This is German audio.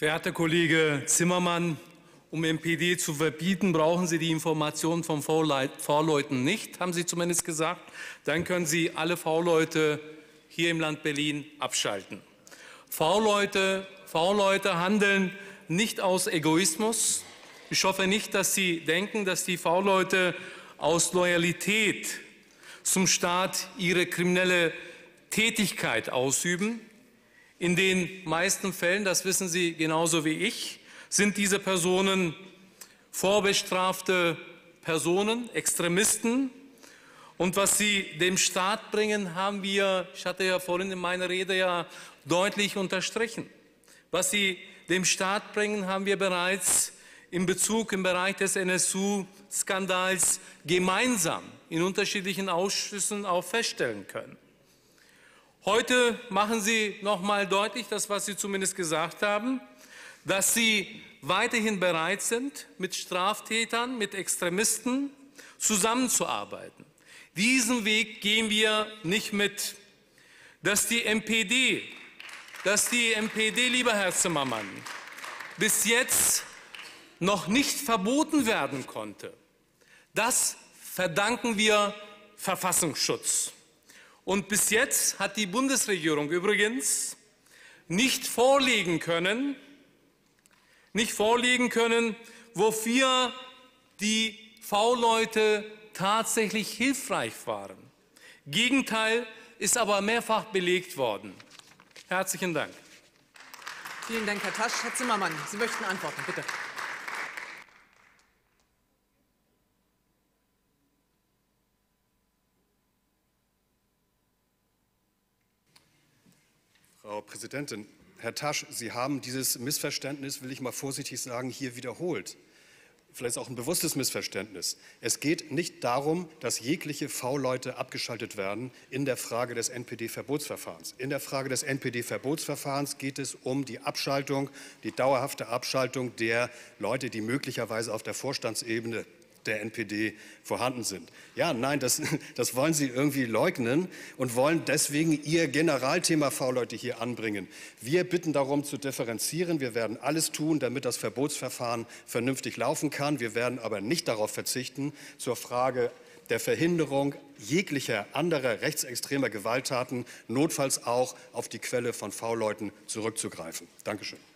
Verehrter Kollege Zimmermann, um NPD zu verbieten, brauchen Sie die Informationen von V-Leuten nicht, haben Sie zumindest gesagt. Dann können Sie alle V-Leute hier im Land Berlin abschalten. V-Leute handeln nicht aus Egoismus. Ich hoffe nicht, dass Sie denken, dass die V-Leute aus Loyalität zum Staat ihre kriminelle Tätigkeit ausüben. In den meisten Fällen, das wissen Sie genauso wie ich, sind diese Personen vorbestrafte Personen, Extremisten. Und was sie dem Staat bringen, haben wir, ich hatte ja vorhin in meiner Rede ja deutlich unterstrichen. Was sie dem Staat bringen, haben wir bereits in Bezug im Bereich des NSU-Skandals gemeinsam in unterschiedlichen Ausschüssen auch feststellen können. Heute machen Sie noch mal deutlich, das, was Sie zumindest gesagt haben, dass Sie weiterhin bereit sind, mit Straftätern, mit Extremisten zusammenzuarbeiten. Diesen Weg gehen wir nicht mit. Dass die NPD, lieber Herr Zimmermann, bis jetzt noch nicht verboten werden konnte, das verdanken wir Verfassungsschutz. Und bis jetzt hat die Bundesregierung übrigens nicht vorlegen können, wofür die V-Leute tatsächlich hilfreich waren. Gegenteil ist aber mehrfach belegt worden. Herzlichen Dank. Vielen Dank, Herr Taş. Herr Zimmermann, Sie möchten antworten, bitte. Frau Präsidentin, Herr Taş, Sie haben dieses Missverständnis, will ich mal vorsichtig sagen, hier wiederholt. Vielleicht auch ein bewusstes Missverständnis. Es geht nicht darum, dass jegliche V-Leute abgeschaltet werden in der Frage des NPD-Verbotsverfahrens. In der Frage des NPD-Verbotsverfahrens geht es um die Abschaltung, die dauerhafte Abschaltung der Leute, die möglicherweise auf der Vorstandsebene der NPD vorhanden sind. Ja, nein, das wollen Sie irgendwie leugnen und wollen deswegen Ihr Generalthema V-Leute hier anbringen. Wir bitten darum zu differenzieren. Wir werden alles tun, damit das Verbotsverfahren vernünftig laufen kann. Wir werden aber nicht darauf verzichten, zur Frage der Verhinderung jeglicher anderer rechtsextremer Gewalttaten notfalls auch auf die Quelle von V-Leuten zurückzugreifen. Dankeschön.